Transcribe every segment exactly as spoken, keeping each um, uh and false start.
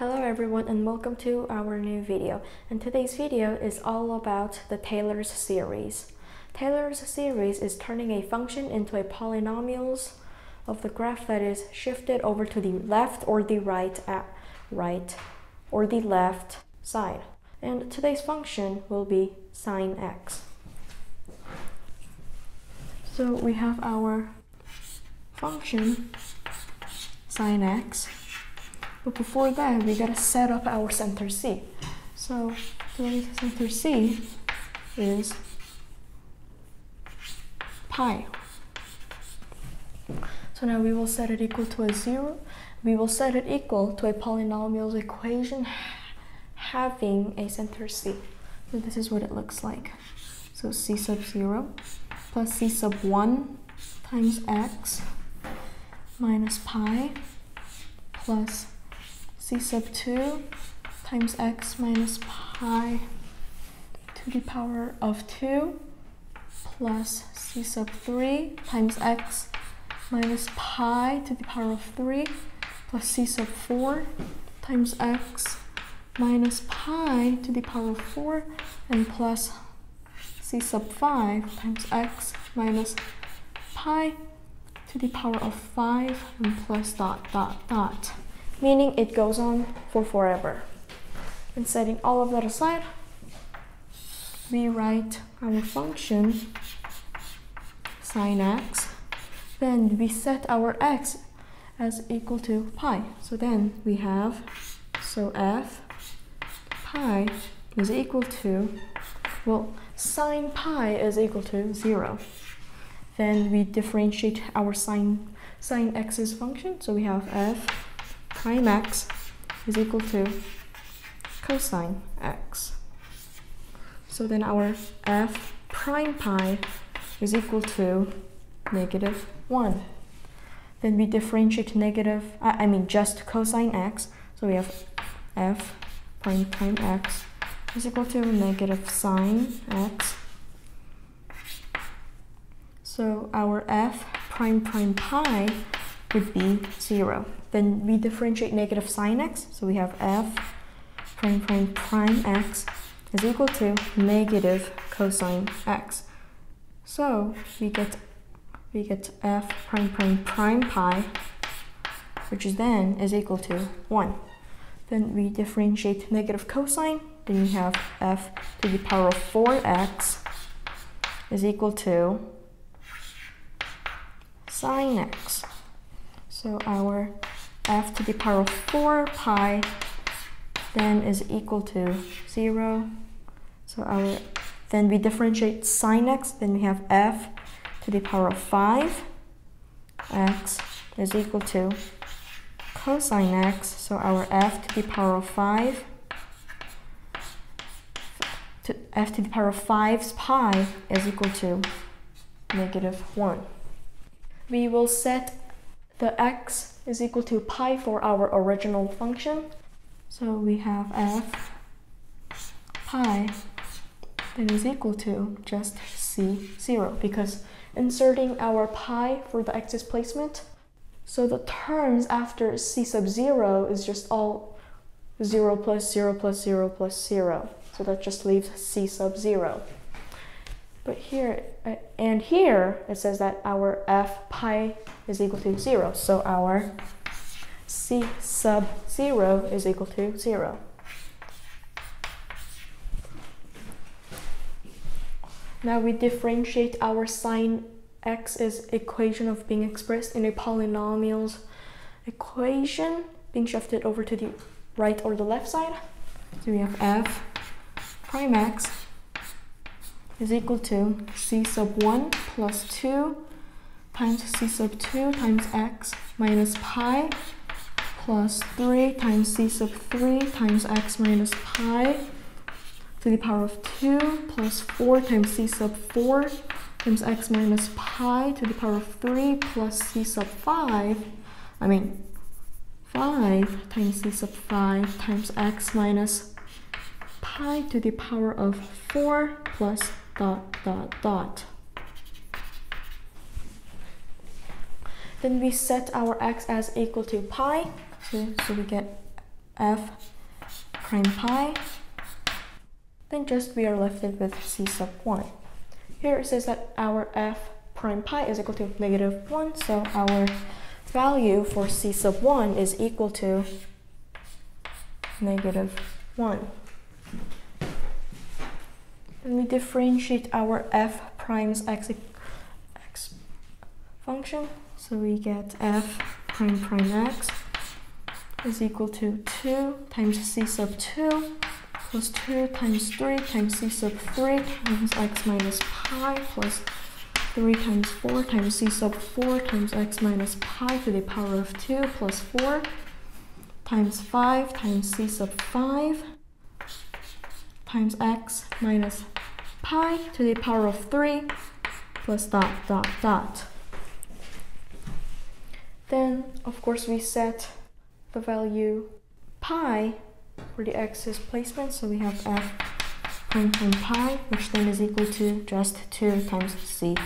Hello everyone and welcome to our new video, and today's video is all about the Taylor's series. Taylor's series is turning a function into a polynomials of the graph that is shifted over to the left or the right at right or the left side. And today's function will be sine x. So we have our function sine x. But before that, we gotta set up our center C. So the center C is pi. So now we will set it equal to a zero. We will set it equal to a polynomial equation having a center C. So this is what it looks like. So C sub zero plus C sub one times x minus pi plus C sub two times x minus pi to the power of two plus C sub three times x minus pi to the power of three plus C sub four times x minus pi to the power of four and plus C sub five times x minus pi to the power of five and plus dot dot dot. Meaning it goes on for forever. And setting all of that aside, we write our function sine x. Then we set our x as equal to pi. So then we have, so f pi is equal to, well, sine pi is equal to zero. Then we differentiate our sine, sine x's function. So we have f prime x is equal to cosine x. So then our f prime pi is equal to negative one. Then we differentiate negative, I mean just cosine x. So we have f prime prime x is equal to negative sine x. So our f prime prime pi would be zero. Then we differentiate negative sine x, so we have f prime prime prime x is equal to negative cosine x. So we get we get f prime prime prime pi, which is then is equal to one. Then we differentiate negative cosine, then we have f to the power of four x is equal to sine x. So our f to the power of four pi then is equal to zero. So our then we differentiate sine x, then we have f to the power of five x is equal to cosine x. So our f to the power of five to f to the power of five's pi is equal to negative one. We will set the x is equal to pi for our original function. So we have f pi that is equal to just c zero, because inserting our pi for the x's placement, so the terms after c sub zero is just all zero plus zero plus zero plus zero. So that just leaves c sub zero. But here, and here, it says that our f pi is equal to zero. So our c sub zero is equal to zero. Now we differentiate our sine x's equation of being expressed in a polynomials equation being shifted over to the right or the left side. So we have f prime x is equal to c sub one plus two times c sub two times x minus pi plus three times c sub three times x minus pi to the power of two plus four times c sub four times x minus pi to the power of three plus c sub five, I mean five times c sub five times x minus pi to the power of four plus dot dot dot. Then we set our x as equal to pi, so, so we get f prime pi, then just we are left with c sub one. Here it says that our f prime pi is equal to negative one, so our value for c sub one is equal to negative one. And we differentiate our f prime's x, x function, so we get f prime prime x is equal to two times c sub two plus two times three times c sub three times x minus pi plus three times four times c sub four times x minus pi to the power of two plus four times five times c sub five times x minus pi to the power of three plus dot dot dot. Then of course we set the value pi for the x's placement, so we have f prime prime pi, which then is equal to just two times c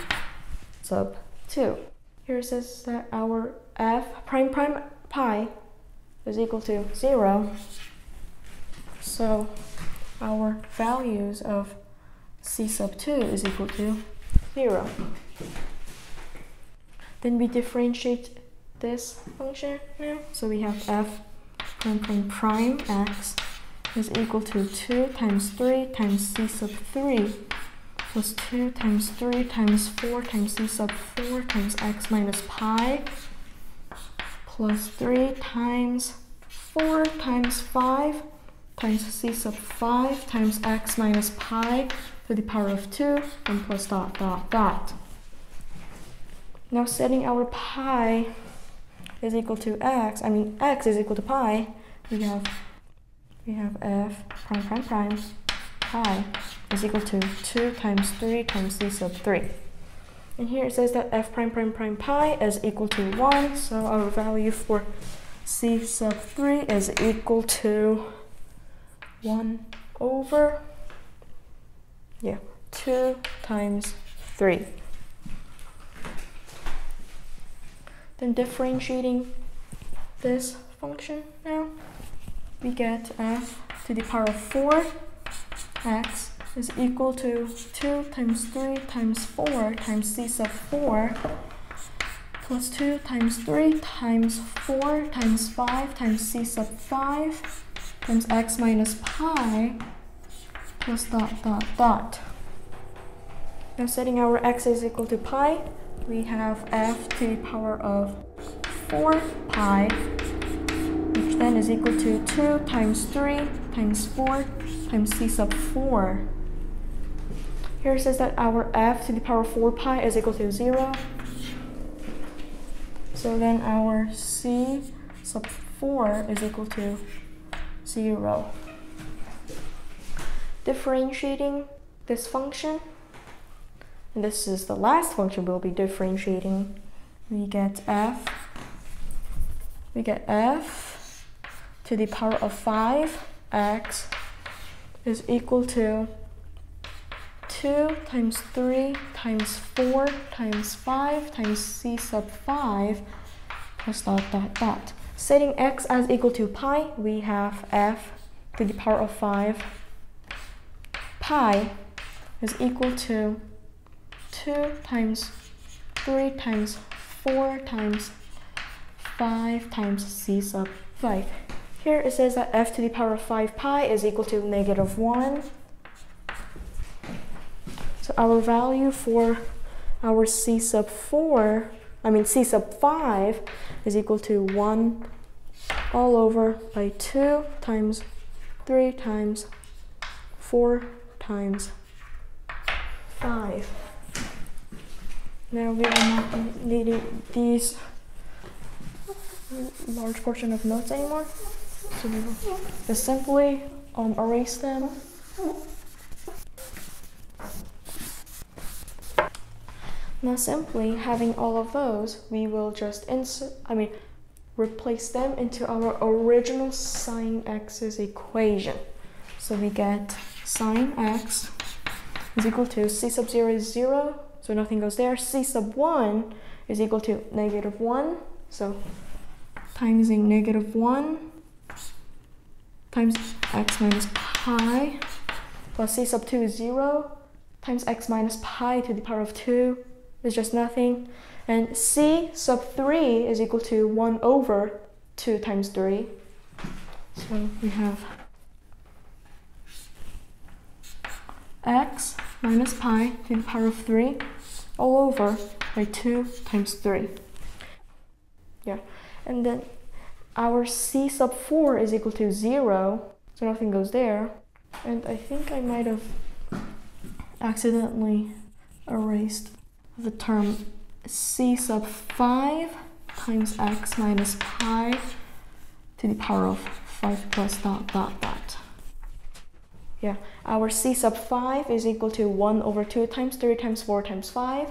sub two. Here it says that our f prime prime pi is equal to zero, so our values of c sub two is equal to zero. Then we differentiate this function now, so we have f prime prime prime x is equal to two times three times c sub three plus two times three times four times c sub four times x minus pi plus three times four times five times c sub five times x minus pi to the power of two and plus dot dot dot. Now setting our pi is equal to x, I mean x is equal to pi, we have we have f prime prime prime pi is equal to two times three times c sub three. And here it says that f prime prime prime pi is equal to one, so our value for c sub three is equal to one over yeah two times three. Then differentiating this function now, we get f to the power of four x is equal to two times three times four times c sub four plus two times three times four times five times c sub five times x minus pi plus dot dot dot. Now setting our x is equal to pi, we have f to the power of four pi, which then is equal to two times three times four times c sub four. Here it says that our f to the power of four pi is equal to zero, so then our c sub four is equal to zero. Differentiating this function, and this is the last function we'll be differentiating, we get f we get f to the power of five x is equal to two times three times four times five times c sub five plus dot dot dot. Setting x as equal to pi, we have f to the power of five pi is equal to two times three times four times five times c sub five. Here it says that f to the power of five pi is equal to negative one. So our value for our c sub four, I mean c sub five, is equal to one all over by two times three times four times five. Now we are not needing these large portion of notes anymore, so we will just simply um, erase them. Now simply having all of those, we will just insert, I mean, replace them into our original sine x's equation. So we get sine x is equal to c sub zero is zero, so nothing goes there. C sub one is equal to negative one, so timesing negative one times x minus pi plus c sub two is zero times x minus pi to the power of two is just nothing. And c sub three is equal to one over two times three. So we have x minus pi to the power of three all over by two times three. Yeah, and then our c sub four is equal to zero, so nothing goes there. And I think I might have accidentally erased the term c sub five times x minus pi to the power of five plus dot dot dot. Yeah, our c sub five is equal to one over two times three times four times five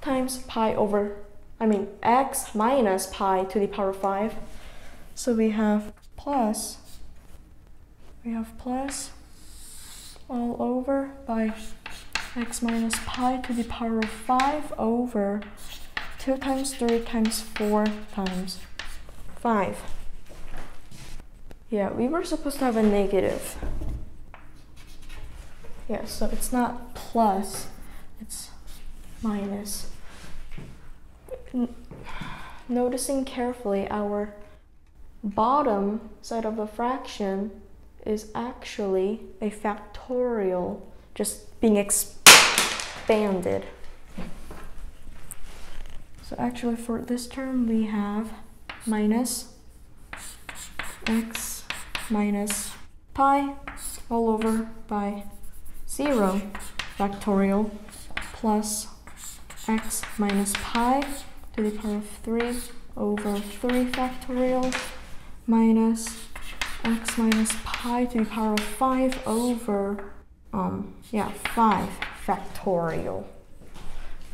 times pi over, I mean x minus pi to the power of five. So we have plus, we have plus all over by x minus pi to the power of five over two times three times four times five. Yeah, we were supposed to have a negative. Yeah, so it's not plus, it's minus. N- noticing carefully, our bottom side of the fraction is actually a factorial, just being expanded. So actually for this term we have minus x minus pi all over by zero factorial plus x minus pi to the power of three over three factorial minus x minus pi to the power of five over um yeah five factorial.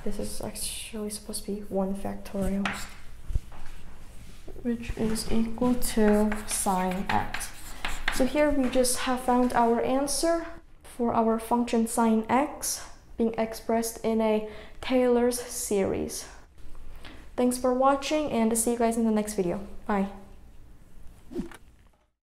This is actually supposed to be one factorial, which is equal to sine x. So here we just have found our answer for our function sine x being expressed in a Taylor's series. Thanks for watching and see you guys in the next video. Bye.